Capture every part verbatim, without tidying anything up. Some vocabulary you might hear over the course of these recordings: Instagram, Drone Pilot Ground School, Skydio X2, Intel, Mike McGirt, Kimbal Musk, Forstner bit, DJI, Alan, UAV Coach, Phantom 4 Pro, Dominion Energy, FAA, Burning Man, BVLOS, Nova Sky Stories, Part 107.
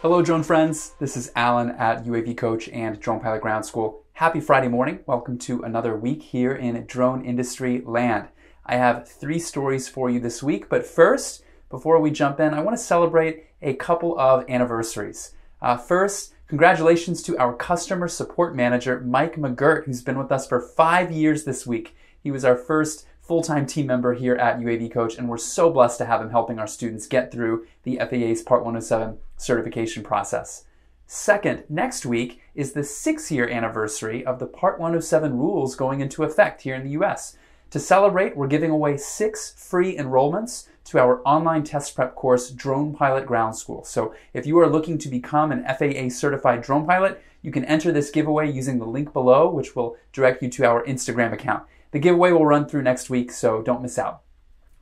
Hello drone friends, this is Alan at U A V Coach and Drone Pilot Ground School. Happy Friday morning. Welcome to another week here in drone industry land. I have three stories for you this week, but first, before we jump in, I want to celebrate a couple of anniversaries. Uh, first, congratulations to our customer support manager, Mike McGirt, who's been with us for five years this week. He was our first full-time team member here at U A V Coach, and we're so blessed to have him helping our students get through the F A A's Part one oh seven certification process. Second, next week is the six-year anniversary of the Part one oh seven rules going into effect here in the U S. To celebrate, we're giving away six free enrollments to our online test prep course, Drone Pilot Ground School. So if you are looking to become an F A A certified drone pilot, you can enter this giveaway using the link below, which will direct you to our Instagram account. The giveaway will run through next week, so don't miss out.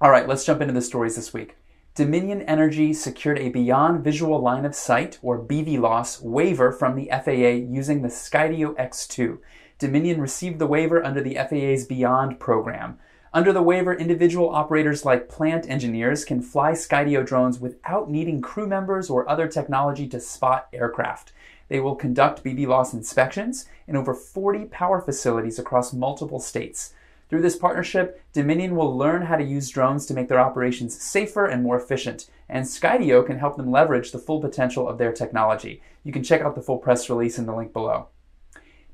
All right, let's jump into the stories this week. Dominion Energy secured a Beyond Visual Line of Sight, or B V L O S, waiver from the F A A using the Skydio X two. Dominion received the waiver under the F A A's Beyond program. Under the waiver, individual operators like plant engineers can fly Skydio drones without needing crew members or other technology to spot aircraft. They will conduct B V L O S inspections in over forty power facilities across multiple states. Through this partnership, Dominion will learn how to use drones to make their operations safer and more efficient, and Skydio can help them leverage the full potential of their technology. You can check out the full press release in the link below.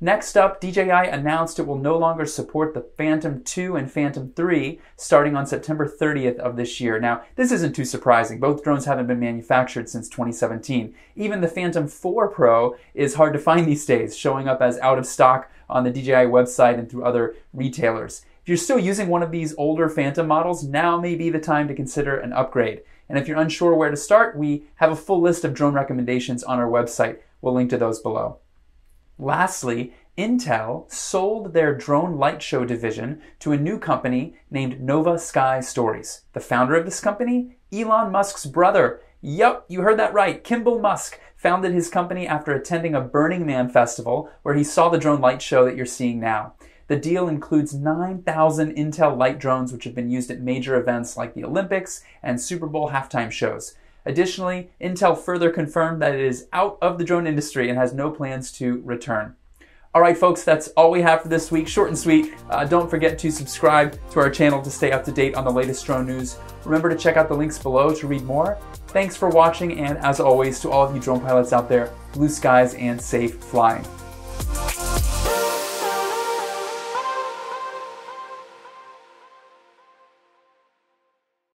Next up, D J I announced it will no longer support the Phantom two and Phantom three starting on September thirtieth of this year. Now, this isn't too surprising. Both drones haven't been manufactured since twenty seventeen. Even the Phantom four Pro is hard to find these days, showing up as out of stock on the D J I website and through other retailers. If you're still using one of these older Phantom models, now may be the time to consider an upgrade. And if you're unsure where to start, we have a full list of drone recommendations on our website. We'll link to those below. Lastly, Intel sold their drone light show division to a new company named Nova Sky Stories. The founder of this company, Elon Musk's brother. Yup, you heard that right. Kimbal Musk founded his company after attending a Burning Man festival where he saw the drone light show that you're seeing now. The deal includes nine thousand Intel light drones which have been used at major events like the Olympics and Super Bowl halftime shows. Additionally, Intel further confirmed that it is out of the drone industry and has no plans to return. All right, folks, that's all we have for this week. Short and sweet. Uh, don't forget to subscribe to our channel to stay up to date on the latest drone news. Remember to check out the links below to read more. Thanks for watching, and as always, to all of you drone pilots out there, blue skies and safe flying.